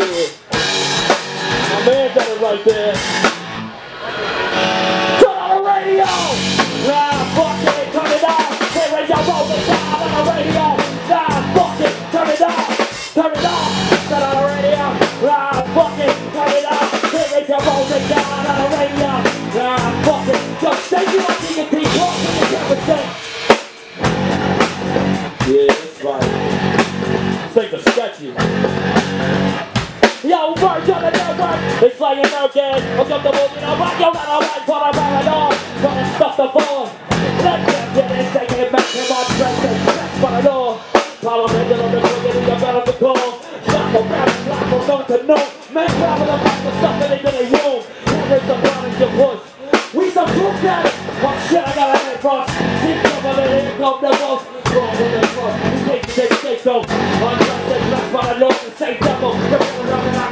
you. My man got it right there. Turn on the radio. Nah, fuck it, turn it on. Hey, radio all the time on the radio. Nah, fuck it, turn it on. Turn it on. Turn on the radio. Nah, fuck it, turn it on. Hey, radio all the time on the radio. Nah, fuck it. Just say you want to get deep. Walk to the temperature. Yeah, that's right. Take the sketchy. Yo, words on the network, it's like an urgent. I'm comfortable, you know, rock, yo, not all right, but I'm right at all. Running stuff to fall. Let's get it, taking it back, and I'm dressing, that's what I know. Problem is, I'm just looking at the battle to call. Stop for rapping, stop for going to know. Men travel the back with stuff that ain't in the room. Here is the problem, you push. We some proof that, oh shit, I gotta head cross. Keep coming and here comes the boss. Wrong with the cross, you take so. Unjust and that's what I know, and say double.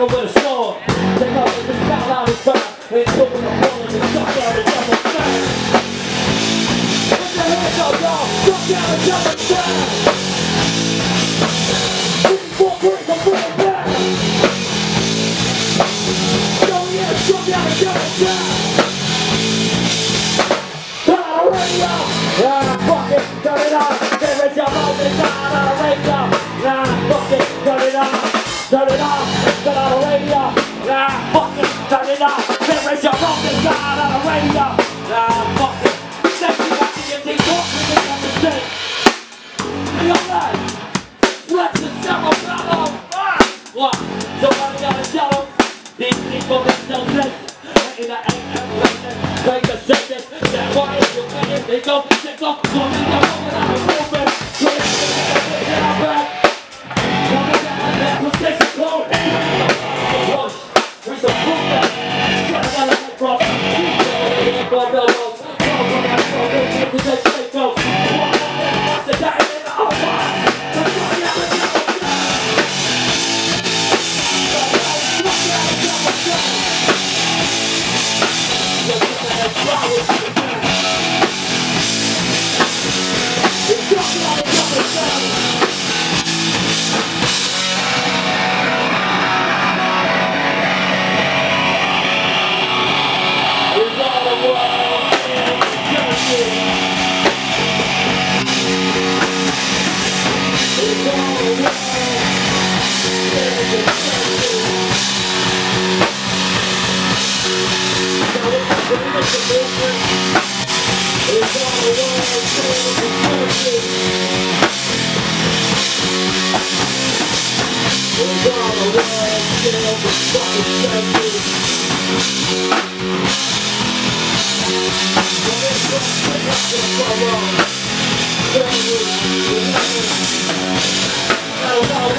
With a sword, they come with the style out of time. They took the ball and they shut down the double time. Put your hands up, y'all, shut down the double time. 3, 4, 3, come bring it back. Go yeah, shut down the double time. Turn on the radio, nah, fuck it, turn it on. They raise your mouth, they turn on the radio. Nah, fuck it, turn it on. Turn it on. Turn on the radio, nah, fuck it, turn it off. Then raise your wrong and God on the radio, nah, fuck it. Next you want to get these walks and they have to shake. In your life, flex yourself on top of what? Somebody gotta show them. These people make no sense. And I ain't ever like this. Take a sentence, that why if you're winning, they go check off. So they go without a movement. So they get out back. Coming down like that, we'll take some clothes. I